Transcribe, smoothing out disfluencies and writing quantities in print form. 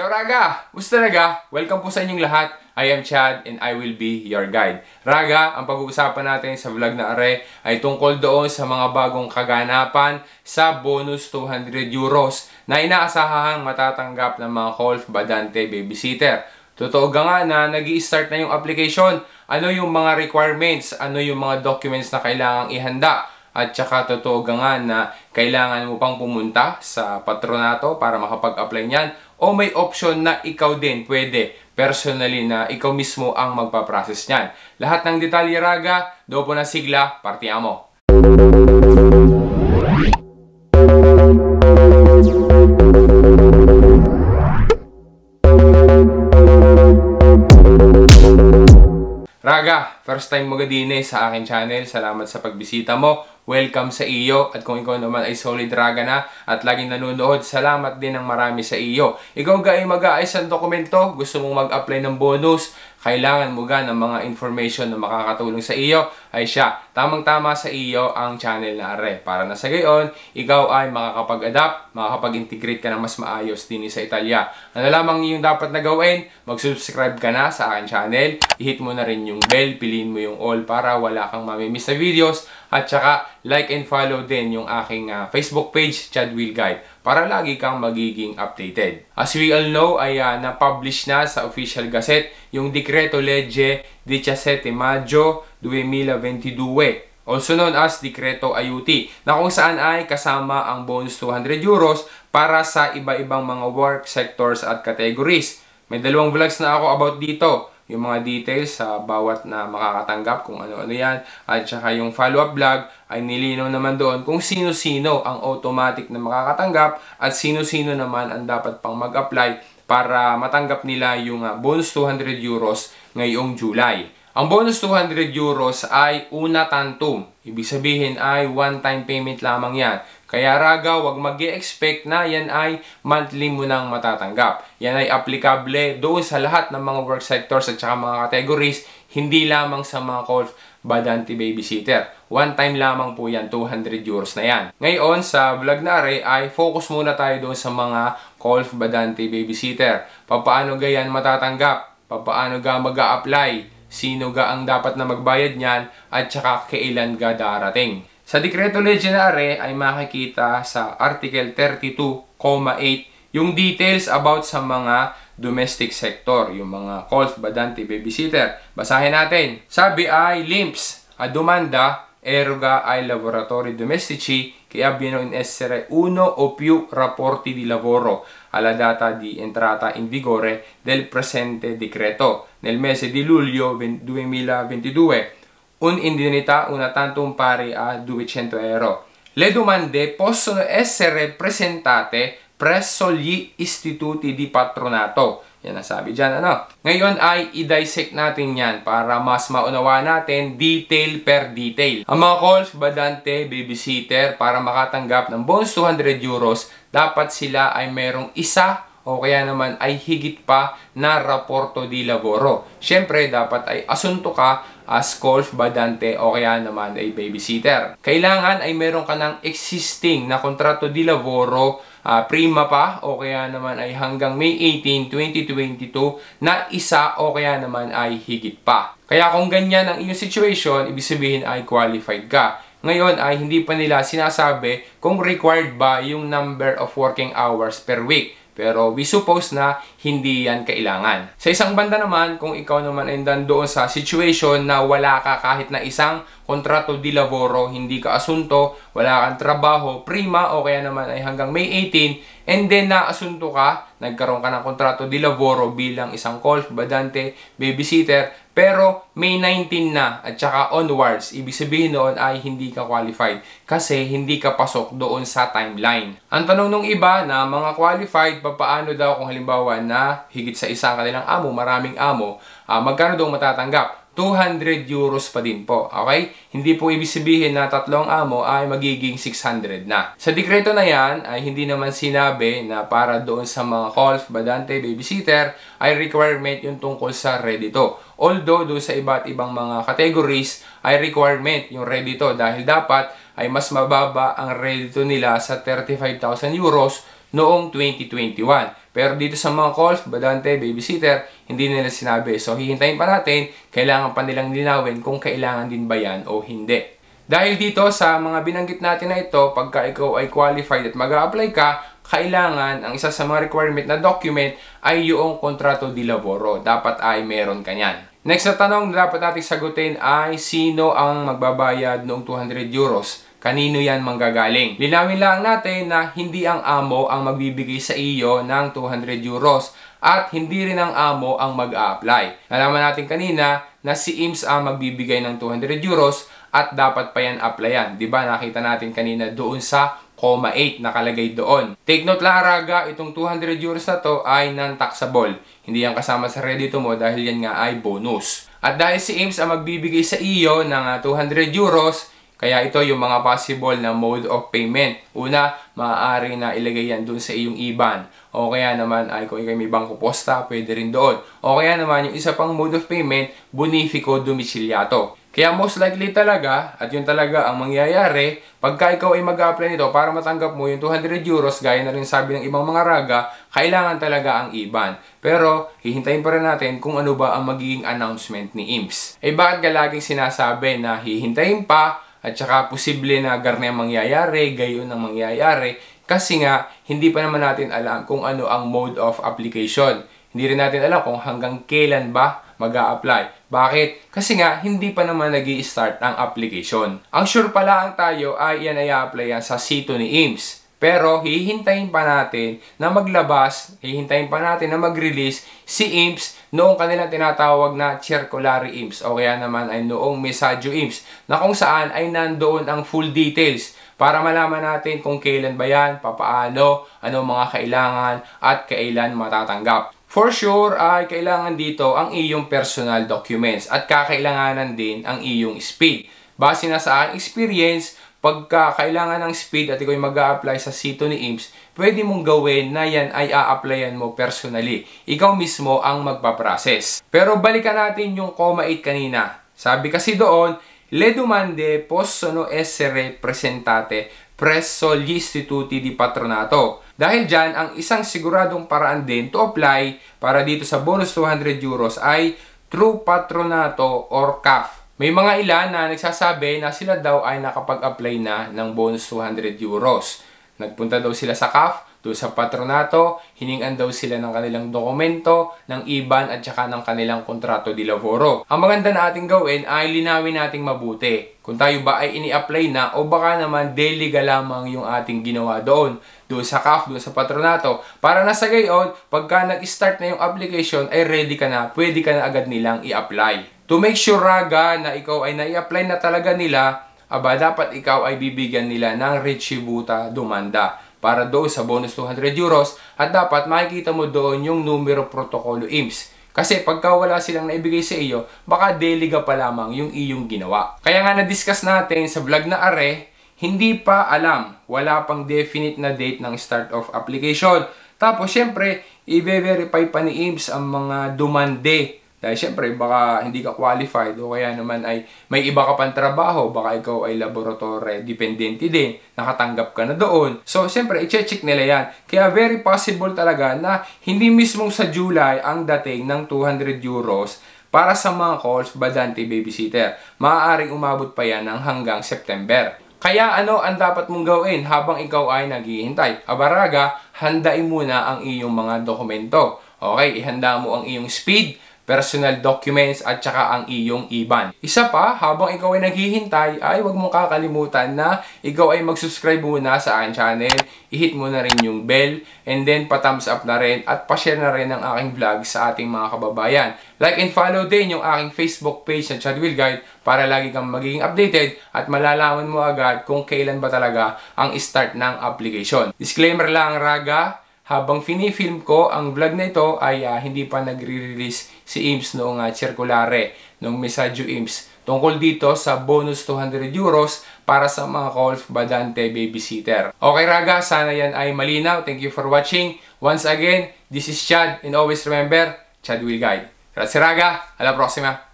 Ciao raga! Musta raga? Welcome po sa inyong lahat. I am Chad and I will be your guide. Raga, ang pag-uusapan natin sa vlog na are ay tungkol doon sa mga bagong kaganapan sa bonus 200 euros na inaasahang matatanggap ng mga golf badante babysitter. Totoo ga nga na nag-i-start na yung application. Ano yung mga requirements? Ano yung mga documents na kailangang ihanda? At saka totoo ga nga na kailangan mo pang pumunta sa patronato para makapag-apply niyan. O may option na ikaw din, pwede, personally na ikaw mismo ang magpaprocess niyan. Lahat ng detalye raga, dopo na sigla, partiamo! Raga, first time mo gadine sa akin channel, salamat sa pagbisita mo. Welcome sa iyo. At kung ikaw naman ay solid raga na at laging nanonood, salamat din ng marami sa iyo. Ikaw ga ay mag-aayos ng dokumento, gusto mong mag-apply ng bonus, kailangan mo ga ng mga information na makakatulong sa iyo, ay siya, tamang-tama sa iyo ang channel na are. Para na sa gayon, ikaw ay makakapag-adapt, makakapag-integrate ka na mas maayos din sa Italia. Ano lamang yung dapat na gawin? Mag-subscribe ka na sa akin channel, i-hit mo na rin yung bell, piliin mo yung all para wala kang mamimiss na videos, at saka like and follow din yung aking Facebook page, Chad Will Guide, para lagi kang magiging updated. As we all know, ay na-publish na sa Official Gazette yung Decreto Legge 17 Maggio 2022. Also known as Decreto Aiuti, na kung saan ay kasama ang bonus 200 euros para sa iba-ibang mga work sectors at categories. May dalawang vlogs na ako about dito. Yung mga details sa bawat na makakatanggap kung ano-ano yan. At saka yung follow-up vlog ay nilinaw naman doon kung sino-sino ang automatic na makakatanggap at sino-sino naman ang dapat pang mag-apply para matanggap nila yung bonus 200 euros ngayong July. Ang bonus 200 euros ay una tantum. Ibig sabihin ay one-time payment lamang yan. Kaya raga, wag mag-i-expect na yan ay monthly mo nang matatanggap. Yan ay applicable doon sa lahat ng mga work sectors at saka mga categories, hindi lamang sa mga golf badante babysitter. One time lamang po yan, 200 euros na yan. Ngayon, sa vlog na are, ay focus muna tayo doon sa mga golf badante babysitter. Papaano ga yan matatanggap? Papaano ga mag-a-apply? Sino ga ang dapat na magbayad niyan? At saka kailan ga darating? Sa Decreto Legge ay makikita sa Article 32,8 yung details about sa mga domestic sector, yung mga golf badante babysitter. Basahin natin. Sabi ay LINPS, a domanda eroga ai lavoratori domestici che abbiano in essere uno o più rapporti di lavoro alla data di entrata in vigore del presente decreto nel mese di luglio 2022. Un'indennità una tantum pari a 200 euro. Le domande possono essere presentate presso gli istituti di patronato. Yan ang sabi dyan, ano? Ngayon ay i-dissect natin yan para mas maunawa natin detail per detail. Ang mga golf badante babysitter, para makatanggap ng bonus 200 euros, dapat sila ay merong isa o kaya naman ay higit pa na raporto di lavoro. Siyempre, dapat ay asunto ka as golf badante o kaya naman ay babysitter. Kailangan ay meron ka ng existing na kontrato di lavoro prima pa o kaya naman ay hanggang May 18, 2022 na isa o kaya naman ay higit pa. Kaya kung ganyan ang iyong situation, ibig sabihin ay qualified ka. Ngayon ay hindi pa nila sinasabi kung required ba yung number of working hours per week. Pero we suppose na hindi yan kailangan. Sa isang banda naman, kung ikaw naman ay nandoon sa situation na wala ka kahit na isang kontrato di lavoro, hindi ka asunto, wala kang trabaho, prima o kaya naman ay hanggang May 18, and then naasunto ka, nagkaroon ka ng kontrato di lavoro bilang isang golf badante babysitter, pero May 19 na at saka onwards, ibig sabihin noon ay hindi ka qualified kasi hindi ka pasok doon sa timeline. Ang tanong nung iba na mga qualified, papaano daw kung halimbawa na higit sa isa kanilang amo, maraming amo, magkano daw matatanggap? 200 euros pa din po, okay? Hindi po ibig sabihin na tatlong amo ay magiging 600 na. Sa dekreto na yan ay hindi naman sinabi na para doon sa mga golf badante babysitter ay requirement yung tungkol sa reddito. Although, doon sa iba't ibang mga categories ay requirement yung ready to dahil dapat ay mas mababa ang ready to nila sa 35,000 euros noong 2021. Pero dito sa mga calls, badante, babysitter, hindi nila sinabi. So hihintayin pa natin, kailangan pa nilang linawin kung kailangan din ba yan o hindi. Dahil dito sa mga binanggit natin na ito, pagka ikaw ay qualified at mag-a-apply ka, kailangan, ang isa sa mga requirement na document ay yung kontrato di laboro. Dapat ay meron ka niyan. Next na tanong na dapat natin sagutin ay sino ang magbabayad noong 200 euros? Kanino yan manggagaling? Linawin lang natin na hindi ang amo ang magbibigay sa iyo ng 200 euros at hindi rin ang amo ang mag-a-apply. Nalaman natin kanina na si INPS ang magbibigay ng 200 euros at dapat pa yan applyan. Diba nakita natin kanina doon sa 0,8 nakalagay doon. Take note lang raga, itong 200 euros na to ay non-taxable. Hindi yan kasama sa credito mo dahil yan nga ay bonus. At dahil si INPS ang magbibigay sa iyo ng 200 euros, kaya ito yung mga possible na mode of payment. Una, maaari na ilagay yan doon sa iyong IBAN. O kaya naman ay kung ikaw may bangko posta, pwede rin doon. O kaya naman yung isa pang mode of payment, bonifico domiciliato. Kaya most likely talaga, at yun talaga ang mangyayari, pagka ikaw ay mag-apply nito para matanggap mo yung 200 euros, gaya na rin sabi ng ibang mga raga, kailangan talaga ang IBAN. Pero, hihintayin pa rin natin kung ano ba ang magiging announcement ni INPS. Eh bakit ka laging sinasabi na hihintayin pa, at saka posible na garne ang mangyayari, gayon ang mangyayari, kasi nga hindi pa naman natin alam kung ano ang mode of application. Hindi rin natin alam kung hanggang kailan ba mag-a-apply. Bakit? Kasi nga hindi pa naman nag-i-start ang application. Ang sure pa lang tayo ay yan ay a-apply sa sito ni INPS. Pero hihintayin pa natin na maglabas, hihintayin pa natin na mag-release si INPS noong kanilang tinatawag na Circulary INPS o kaya naman ay noong Mensahyo INPS na kung saan ay nandoon ang full details para malaman natin kung kailan ba yan, papaano, ano mga kailangan at kailan matatanggap. For sure ay kailangan dito ang iyong personal documents at kakailanganan din ang iyong SPID. Base na sa aking experience, pagka kailangan ng SPID at ikaw ay mag-a-apply sa sito ni INPS, pwede mong gawin na yan ay a-applyan mo personally. Ikaw mismo ang magpaprocess. Pero balikan natin yung 0,8 kanina. Sabi kasi doon, le domande possono essere presentate presso gli istituti di patronato. Dahil dyan, ang isang siguradong paraan din to apply para dito sa bonus 200 euros ay through patronato or CAF. May mga ilan na nagsasabi na sila daw ay nakapag-apply na ng bonus 200 euros. Nagpunta daw sila sa CAF, doon sa patronato, hiningan daw sila ng kanilang dokumento, ng IBAN at saka ng kanilang kontrato di lavoro. Ang maganda na ating gawin ay linawin nating mabuti kung tayo ba ay ini-apply na o baka naman delega lamang yung ating ginawa doon sa CAF, doon sa patronato. Para na sa gayon, pagka nag-start na yung application ay ready ka na, pwede ka na agad nilang i-apply. To make sure raga na ikaw ay nai-apply na talaga nila, aba dapat ikaw ay bibigyan nila ng recibuta domanda para doon sa bonus 200 euros at dapat makikita mo doon yung numero protokolo INPS. Kasi pagka wala silang naibigay sa iyo, baka delega pa lamang yung iyong ginawa. Kaya nga na-discuss natin sa vlog na are, hindi pa alam, wala pang definite na date ng start of application. Tapos syempre, i-verify pa ni INPS ang mga domande. Dahil syempre, baka hindi ka qualified o kaya naman ay may iba ka pang trabaho, baka ikaw ay laboratory dependente din, nakatanggap ka na doon. So, syempre, i-check nila yan. Kaya very possible talaga na hindi mismong sa July ang dating ng 200 euros para sa mga calls badante babysitter. Maaaring umabot pa yan ng hanggang September. Kaya ano ang dapat mong gawin habang ikaw ay naghihintay? Abaraga, handain muna ang iyong mga dokumento. Okay, ihanda mo ang iyong SPID, personal documents at saka ang iyong IBAN. Isa pa, habang ikaw ay naghihintay, ay huwag mong kakalimutan na ikaw ay mag-subscribe muna sa aking channel, i-hit mo na rin yung bell, and then pa-thumbs up na rin at pa-share na rin ang aking vlog sa ating mga kababayan. Like and follow din yung aking Facebook page na Chad Will Guide para lagi kang magiging updated at malalaman mo agad kung kailan ba talaga ang start ng application. Disclaimer lang raga, habang finifilm ko, ang vlog na ito ay hindi pa nagre-release si INPS noong circulare, noong Mensahyo INPS, tungkol dito sa bonus 200 euros para sa mga calls badante babysitter. Okay raga, sana yan ay malinaw. Thank you for watching. Once again, this is Chad and always remember, Chad Will Guide. Grazie raga, alla prossima!